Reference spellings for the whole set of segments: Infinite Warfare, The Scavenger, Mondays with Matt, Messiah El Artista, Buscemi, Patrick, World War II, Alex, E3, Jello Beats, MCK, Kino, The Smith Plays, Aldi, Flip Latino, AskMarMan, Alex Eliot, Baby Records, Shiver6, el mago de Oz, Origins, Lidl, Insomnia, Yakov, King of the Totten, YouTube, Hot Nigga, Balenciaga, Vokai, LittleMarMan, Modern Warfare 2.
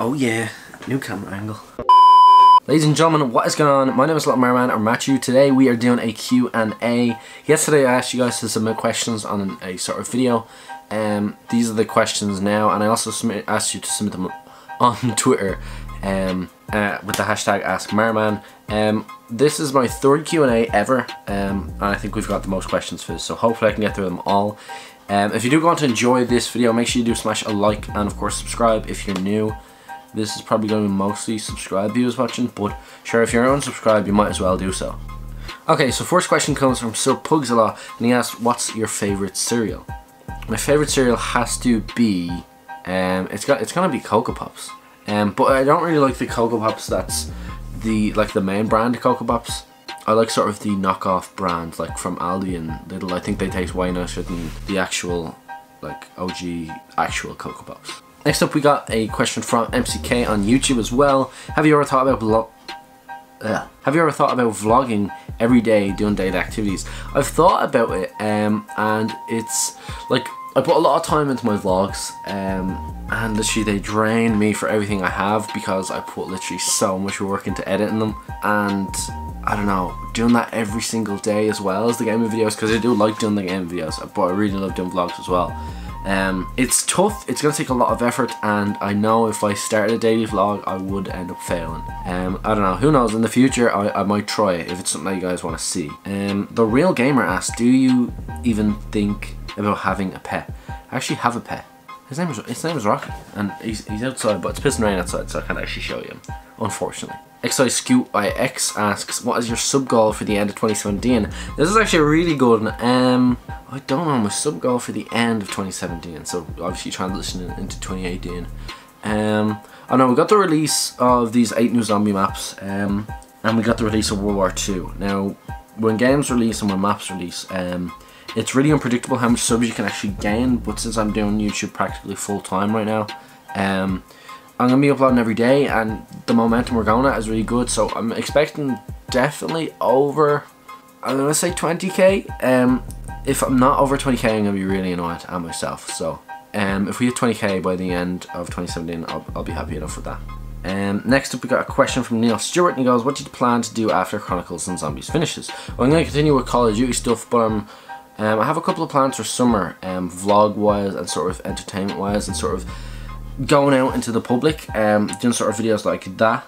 Oh yeah, new camera angle. Ladies and gentlemen, what is going on? My name is LittleMarMan or Matthew. Today we are doing a Q&A. Yesterday I asked you guys to submit questions on a sort of video. These are the questions now, and I also asked you to submit them on Twitter with the hashtag AskMarMan. This is my third Q&A ever, and I think we've got the most questions for this, so hopefully I can get through them all. If you do want to enjoy this video, make sure you do smash a like and of course subscribe if you're new. This is probably going to be mostly subscribe viewers watching, but sure, if you're unsubscribed, you might as well do so. Okay, so first question comes from Sir Pugsala, and he asks, what's your favourite cereal? My favourite cereal has to be, it's going to be Cocoa Pops. But I don't really like the Cocoa Pops that's the main brand of Cocoa Pops. I like sort of the knockoff brands, like from Aldi and Lidl. I think they taste way nicer than the actual, like, OG actual Cocoa Pops. Next up, we got a question from MCK on YouTube as well. Have you ever thought about vlogging every day, doing daily activities? I've thought about it, and it's like, I put a lot of time into my vlogs, and literally they drain me for everything I have because I put literally so much work into editing them. And I don't know, doing that every single day as well as the gaming videos, because I do like doing the gaming videos, but I really love doing vlogs as well. It's tough, it's going to take a lot of effort, and I know if I started a daily vlog I would end up failing. I don't know, who knows, in the future I might try it if it's something that you guys want to see. The Real Gamer asks, do you even think about having a pet? I actually have a pet. His name is Rocky, and he's outside, but it's pissing rain outside, so I can't actually show you him, unfortunately. Excisqix asks, what is your sub goal for the end of 2017? This is actually a really good one. I don't know my sub goal for the end of 2017, so obviously transitioning into 2018. I know we got the release of these 8 new zombie maps, and we got the release of World War II. Now, when games release and when maps release, it's really unpredictable how much subs you can actually gain, but since I'm doing YouTube practically full time right now, I'm going to be uploading every day, and the momentum we're going at is really good, so I'm expecting definitely over, I'm going to say 20k, if I'm not over 20k I'm going to be really annoyed at myself, so if we hit 20k by the end of 2017 I'll be happy enough with that. Next up we got a question from Neil Stewart, and he goes, what do you plan to do after Chronicles and Zombies finishes? Well, I'm going to continue with Call of Duty stuff, but I'm I have a couple of plans for summer, vlog wise and sort of entertainment wise, and sort of going out into the public, doing sort of videos like that.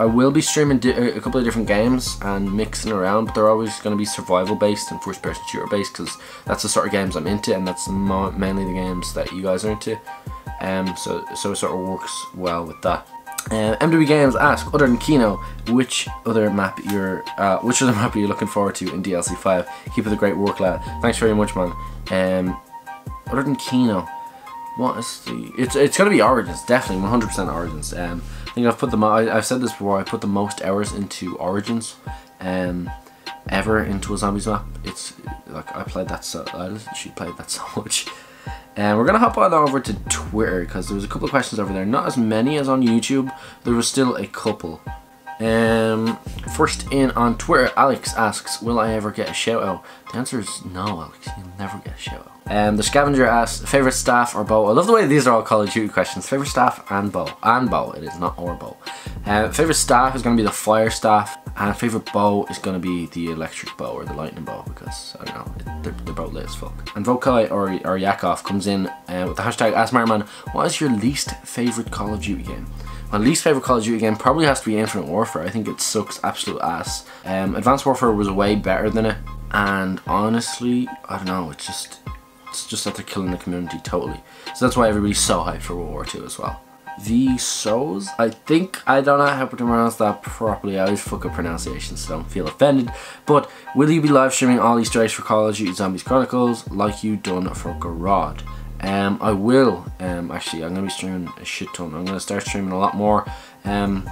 I will be streaming a couple of different games and mixing around, but they're always going to be survival based and first person shooter based, because that's the sort of games I'm into, and that's mainly the games that you guys are into. So it sort of works well with that. MW Games ask, other than Kino, which other map are you looking forward to in DLC 5? Keep up the great work, lad. Thanks very much, man. Other than Kino, what is the? It's gonna be Origins, definitely 100% Origins. I think I've said this before. I put the most hours into Origins, ever into a zombies map. It's like she played that so much. And we're gonna hop on over to Twitter because there was a couple of questions over there. Not as many as on YouTube. There was still a couple. First in on Twitter, Alex asks, will I ever get a shout out? The answer is no, Alex, you'll never get a shout out. The Scavenger asks, favourite staff or bow? I love the way these are all Call of Duty questions. Favourite staff and bow. And bow, it is not or bow. Favourite staff is going to be the fire staff, and favourite bow is going to be the electric bow or the lightning bow, because, I don't know, they're both lit as fuck. And Vokai or Yakov comes in with the hashtag AskMarMan, what is your least favourite Call of Duty game? My least favourite Call of Duty game probably has to be Infinite Warfare. I think it sucks absolute ass. Advanced Warfare was way better than it, and honestly, I don't know, it's just that they're killing the community totally. So that's why everybody's so hyped for World War II as well. The Souls, I don't know how to pronounce that properly. I always fuck up pronunciation, so don't feel offended. But will you be live streaming all these days for Call of Duty Zombies Chronicles like you done for Garrod? I will, actually, I'm going to be streaming a shit ton. I'm going to start streaming a lot more. I've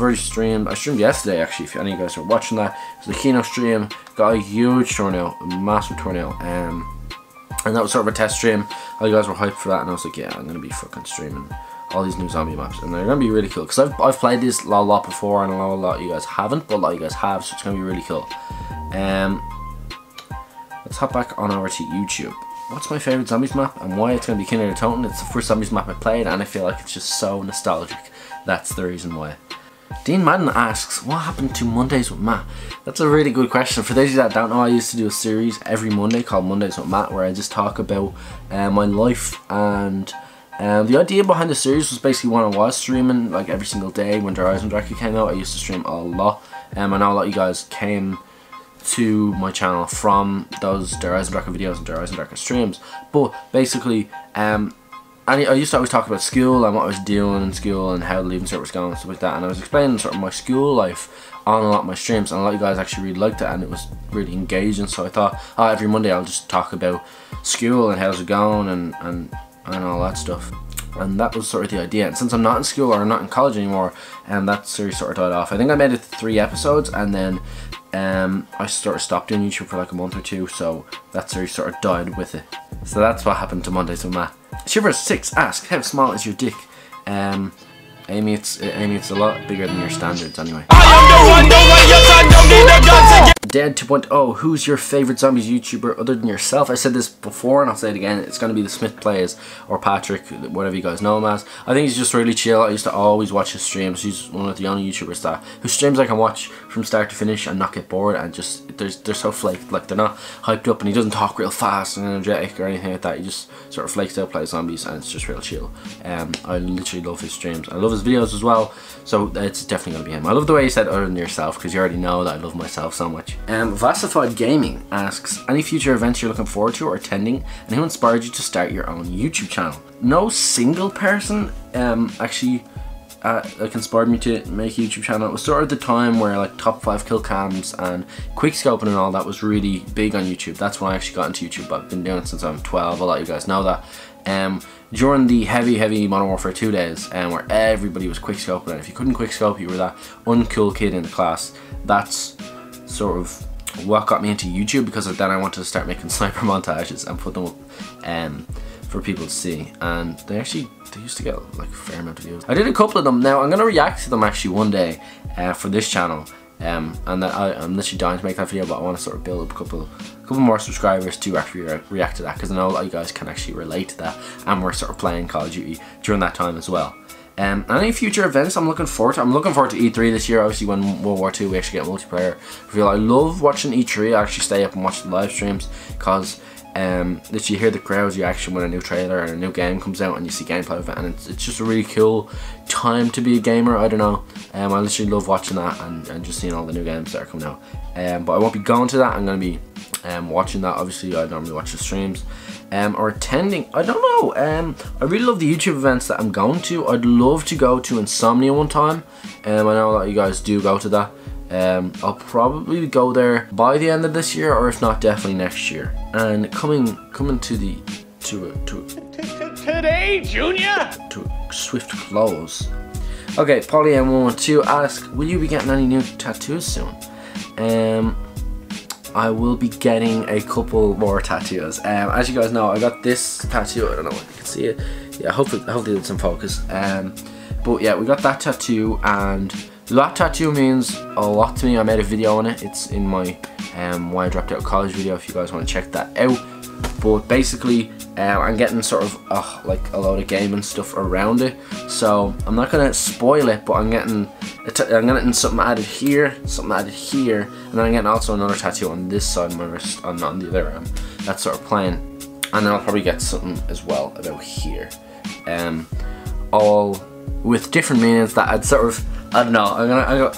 already streamed, I streamed yesterday actually, if any of you guys are watching that. So the Kino stream got a huge turnout, a massive turnout, and that was sort of a test stream. All you guys were hyped for that, and I was like, yeah, I'm going to be fucking streaming all these new zombie maps, and they're going to be really cool, because I've played this a lot before, and I know a lot of you guys haven't, but a lot of you guys have, so it's going to be really cool. Let's hop back on over to YouTube. What's my favourite zombies map and why? It's going to be King of the Totten. It's the first zombies map I played, and I feel like it's just so nostalgic. That's the reason why. Dean Madden asks, what happened to Mondays with Matt? That's a really good question. For those of you that don't know, I used to do a series every Monday called Mondays with Matt, where I just talk about my life, and the idea behind the series was basically when I was streaming, like every single day when Dry Eyes and Dracula came out, I used to stream a lot. I know a lot of you guys came to my channel from those Dry Eyes and Dracula videos and Dry Eyes and Dracula streams, but basically, I used to always talk about school and what I was doing in school and how the leaving cert was going and stuff like that, and I was explaining sort of my school life on a lot of my streams, and a lot of you guys actually really liked it and it was really engaging. So I thought, oh, every Monday I'll just talk about school and how's it going and all that stuff, and that was sort of the idea. And since I'm not in school or I'm not in college anymore, and that series sort of died off. I think I made it 3 episodes and then I sort of stopped doing YouTube for like a month or two, so that series sort of died with it. So that's what happened to Mondays with Matt. Shiver6 asks, how small is your dick? Amy, it's a lot bigger than your standards anyway. Dead 2.0, who's your favourite zombies YouTuber other than yourself? I said this before and I'll say it again, it's going to be The Smith Plays or Patrick, whatever you guys know him as. I think he's just really chill. I used to always watch his streams. He's one of the only YouTubers that whose streams I can watch from start to finish and not get bored, and just they're so flaked, like they're not hyped up, and he doesn't talk real fast and energetic or anything like that. He just sort of flakes out, plays zombies, and it's just real chill. I literally love his streams. I love his videos as well, so it's definitely going to be him. I love the way he said other than yourself, because you already know that I love myself so much. Vasified Gaming asks, any future events you're looking forward to or attending, and who inspired you to start your own YouTube channel? No single person actually like inspired me to make a YouTube channel. It was sort of the time where like top 5 kill cams and quickscoping and all that was really big on YouTube. That's when I actually got into YouTube. I've been doing it since I'm 12, a lot of you guys know that. During the heavy Modern Warfare 2 days, where everybody was quickscoping, and if you couldn't quickscope you were that uncool kid in the class. That's sort of what got me into YouTube, because then I wanted to start making sniper montages and put them up for people to see, and they used to get like a fair amount of views. I did a couple of them. Now I'm going to react to them actually one day for this channel, and that I'm literally dying to make that video, but I want to sort of build up a couple more subscribers to actually react to that, because I know a lot of you guys can actually relate to that, and we're sort of playing Call of Duty during that time as well. Any future events I'm looking forward to? I'm looking forward to E3 this year, obviously when World War II we actually get multiplayer reveal. I love watching E3, I actually stay up and watch the live streams, because that you hear the crowds reaction when a new trailer and a new game comes out and you see gameplay of it, and it's just a really cool time to be a gamer, I don't know. I literally love watching that and just seeing all the new games that are coming out. But I won't be going to that, I'm going to be watching that. Obviously I normally watch the streams, or attending, I don't know. I really love the YouTube events that I'm going to. I'd love to go to Insomnia one time, I know a lot of you guys do go to that. I'll probably go there by the end of this year, or if not definitely next year. And coming to the today, Junior, to a swift close. Okay, Polly M112 asks, will you be getting any new tattoos soon? I will be getting a couple more tattoos. As you guys know, I got this tattoo. I don't know if you can see it. Yeah, hopefully it's in focus. But yeah, we got that tattoo, and that tattoo means a lot to me. I made a video on it. It's in my why I dropped out of college video, if you guys want to check that out. But basically, I'm getting sort of like a load of gaming stuff around it. So I'm not gonna spoil it, but I'm getting something added here, something added here, and then I'm getting also another tattoo on this side of my wrist, and on the other arm. That's sort of plan, and then I'll probably get something as well about here, all with different meanings that I'd sort of, I don't know.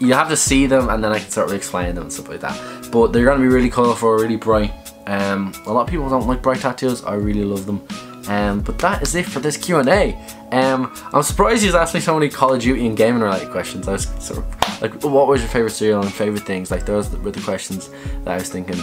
You have to see them, and then I can sort of explain them and stuff like that. But they're gonna be really colourful, really bright. A lot of people don't like bright tattoos. I really love them. But that is it for this Q&A. I'm surprised you've asked me so many Call of Duty and gaming related questions. I was sort of like, what was your favourite cereal and favourite things? Like those were the questions that I was thinking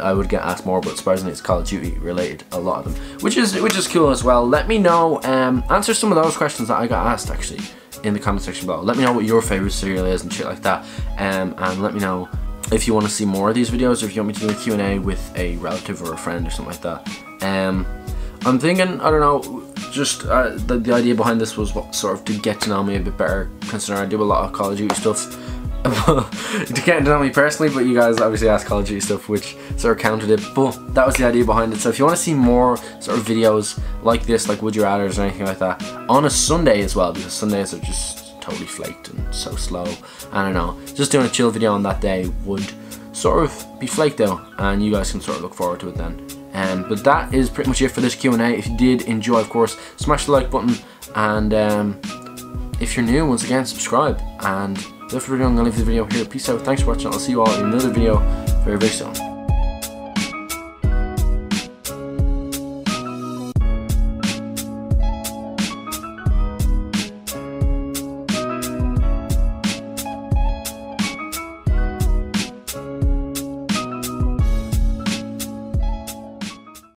I would get asked more, but surprisingly it's Call of Duty related, a lot of them, which is cool as well. Let me know, answer some of those questions that I got asked actually in the comment section below. Let me know what your favourite cereal is and shit like that, and let me know if you want to see more of these videos, or if you want me to do a Q&A with a relative or a friend or something like that. I'm thinking, I don't know, just the idea behind this was what, sort of to get to know me a bit better, considering I do a lot of Call of Duty stuff. Can't deny me personally, but you guys obviously asked Call of Duty stuff, which sort of countered it, but that was the idea behind it. So if you want to see more sort of videos like this, like Would You Rathers or anything like that, on a Sunday as well, because Sundays are just totally flaked and so slow. I don't know, just doing a chill video on that day would sort of be flaked out, and you guys can sort of look forward to it then. But that is pretty much it for this Q&A. If you did enjoy, of course, smash the like button, and if you're new, once again, subscribe. And that's what we're doing. I'm going to leave the video here. Peace out. Thanks for watching. I'll see you all in another video very, very soon.